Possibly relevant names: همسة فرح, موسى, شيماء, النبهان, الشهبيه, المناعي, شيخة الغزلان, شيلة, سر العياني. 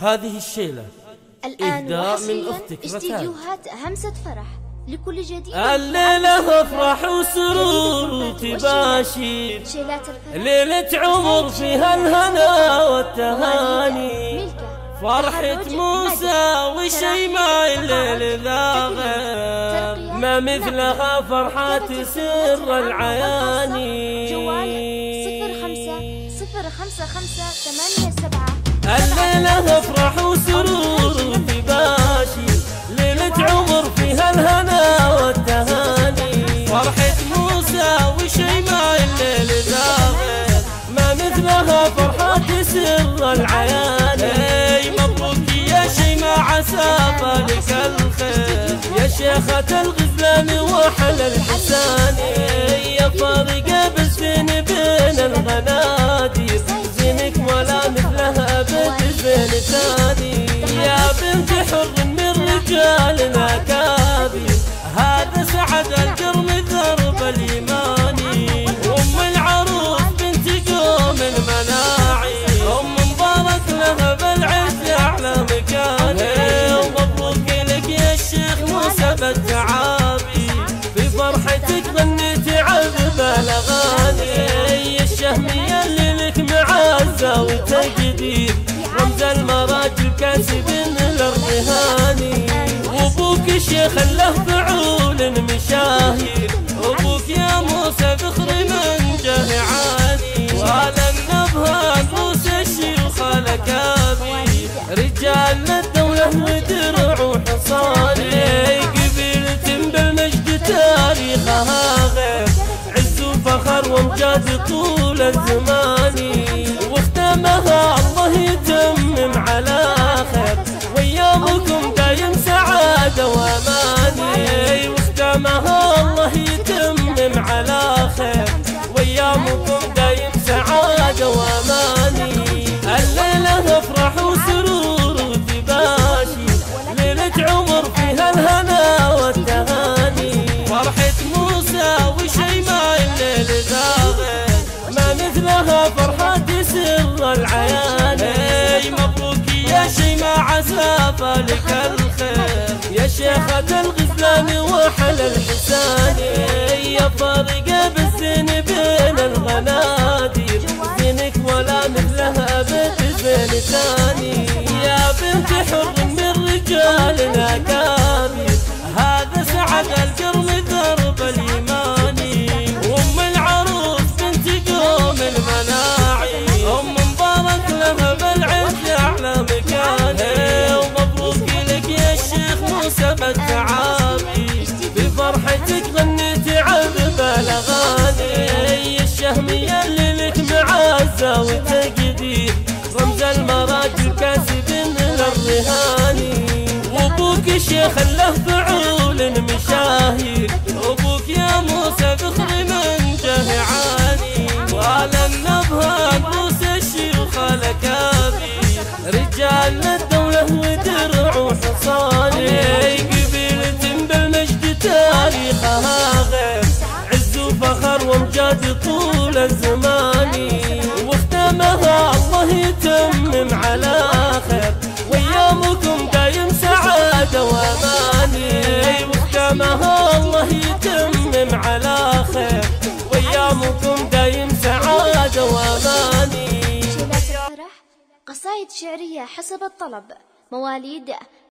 هذه الشيلة الآن وحصرياً استديوهات همسة فرح لكل جديد. الليلة افرح وسرور تباشي، ليلة عمر فيها الهنا والتهاني، فرحة موسى وشيماء الليل ذا غير، ما مثلها فرحة سر العياني. جوال 05 05 5 8 7. الليلة افرح وسرور تباشي، ليلة عمر فيها الهنا والتهاني، فرحة موسى وشيماء الليل ذا غير، ما مثلها فرحة سر العياني. مبروك يا شيماء عسى بالك الخير، يا شيخة الغزلان وحل الحسان، يا فارقة بسفين بين الغنادير، زينك ولا مثلها بنت بين ثاني، يا بنت حر من رجالنا كابي، هذا سعد الكرم ذرب اليماني. أم العروس بنت قوم المناعي، أم مبارك لها بالعز أعلى مكاني. مبروك لك يا الشيخ موسى بالتعابي، في فرحتك غنيت عذب الأغاني. الشهبيه اللي لك معزة وتقدير، رمز المراجل كاسب للرهاني. وابوك الشيخ له فعول مشاهير، وابوك يا موسى فخر من جاه عالي، وهذا النبهان موسى الشيوخة لك أبي، رجال للدولة ودرع وحصاني. قبيلة بالمجد تاريخها غير، عز وفخر وامجاد طول الزمان، واختامها الله يتمم على خير، وأيامكم دايم سعادة وأمان. واختامها الله يتمم على خير، وأيامكم دايم سعادة وأمان. الليلة افرح وسرور وتباشي، ليلة عمر فيها الهنا والتهاني، فرحة موسى وشيماء الليل ذا غير، ما مثلها فرحة سر العياني. مبروك يا شيماء عسى بالك الخير، يا شيخة الغزلان وحل الحسان، يا فارقة بالزين بين الغنادير، زينك ولا مثلها بنت زين ثاني، يا بنت حر من رجالنا كامل، هذا سعد الكرم ذرب اليماني. أم العروس بنت قوم المناعي، أم مبارك لها بالعز أعلى مكاني. ومبروك لك يا الشيخ موسى بالتعابي، بفرحتك غنيت عذب الأغاني. الشهبيه اللي لك معزة وتقدير، رمز المراجل كاسب للرهاني. وابوك الشيخ له فعول مشاهير، وابوك يا موسى فخر من جاه عالي، وهذا النبهان موسى الشيوخة لك أبي، رجال للدولة ودرع وحصاني. قبيلة بالمجد تاريخها غير، عز وفخر وامجاد طول الزمان، واختامها الله يتمم على خير، وأيامكم دايم سعادة وأماني. واختامها الله يتمم على خير، وأيامكم دايم سعادة وأماني. قصائد شعرية حسب الطلب، مواليد